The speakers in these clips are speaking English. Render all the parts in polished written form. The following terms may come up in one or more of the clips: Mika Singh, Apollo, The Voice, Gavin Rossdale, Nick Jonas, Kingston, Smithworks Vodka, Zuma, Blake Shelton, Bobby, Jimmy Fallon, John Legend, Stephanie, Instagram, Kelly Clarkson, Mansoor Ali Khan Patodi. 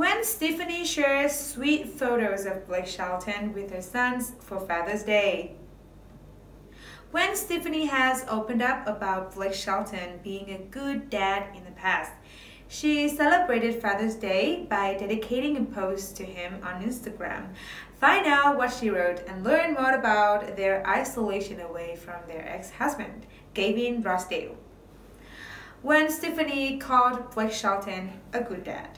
when Stephanie shares sweet photos of Blake Shelton with her sons for Father's Day. When Stephanie has opened up about Blake Shelton being a good dad in the past, she celebrated Father's Day by dedicating a post to him on Instagram. Find out what she wrote and learn more about their isolation away from their ex-husband, Gavin Rossdale. When Stephanie called Blake Shelton a good dad.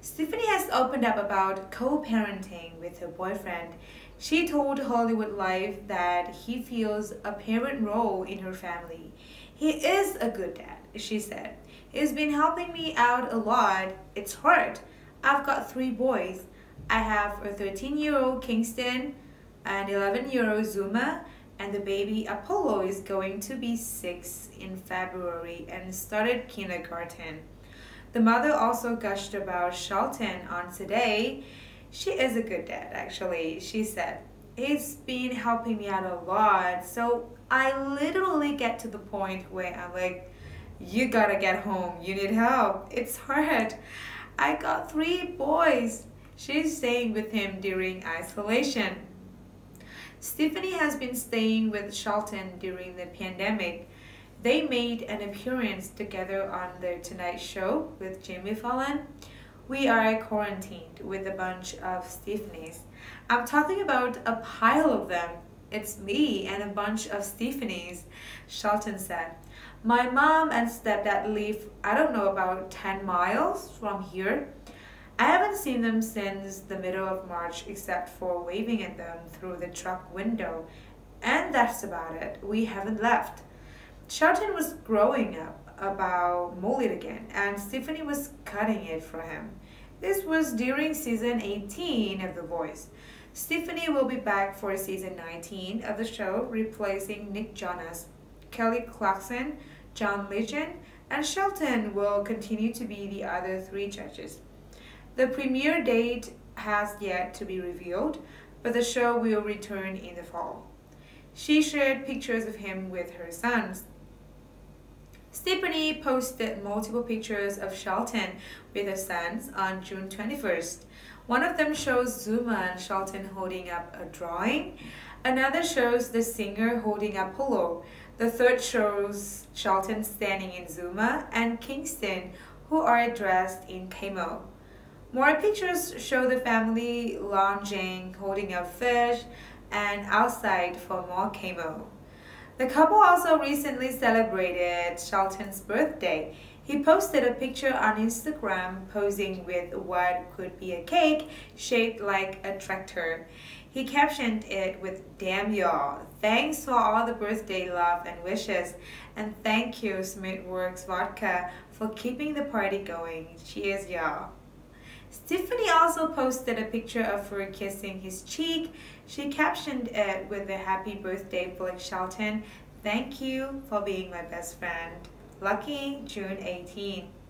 Stephanie has opened up about co-parenting with her boyfriend. She told Hollywood Life that he feels a parent role in her family. He is a good dad, she said. He's been helping me out a lot. It's hard. I've got 3 boys. I have a 13-year-old Kingston, an 11-year-old Zuma, and the baby Apollo is going to be 6 in February and started kindergarten. The mother also gushed about Shelton on Today. She is a good dad, actually, she said. He's been helping me out a lot, so I literally get to the point where I'm like, you gotta get home, you need help, it's hard. I got 3 boys. She's staying with him during isolation. Stephanie has been staying with Shelton during the pandemic. They made an appearance together on The Tonight Show with Jimmy Fallon. We are quarantined with a bunch of Stephanies. I'm talking about a pile of them. It's me and a bunch of Stephanies, Shelton said. My mom and stepdad live, I don't know, about 10 miles from here. I haven't seen them since the middle of March except for waving at them through the truck window. And that's about it. We haven't left. Shelton was growing up about mullet again, and Stephanie was cutting it for him. This was during season 18 of The Voice. Stephanie will be back for season 19 of the show, replacing Nick Jonas, Kelly Clarkson, John Legend, and Shelton will continue to be the other 3 judges. The premiere date has yet to be revealed, but the show will return in the fall. She shared pictures of him with her sons. Stephanie posted multiple pictures of Shelton with her sons on June 21st. One of them shows Zuma and Shelton holding up a drawing. Another shows the singer holding Apollo. The third shows Shelton standing in Zuma and Kingston, who are dressed in camo. More pictures show the family lounging, holding up fish, and outside for more camo. The couple also recently celebrated Shelton's birthday. He posted a picture on Instagram posing with what could be a cake shaped like a tractor. He captioned it with, "Damn y'all, thanks for all the birthday love and wishes, and thank you Smithworks Vodka for keeping the party going. Cheers y'all." Stephanie also posted a picture of her kissing his cheek. She captioned it with the "Happy birthday Blake Shelton, thank you for being my best friend. Lucky June 18.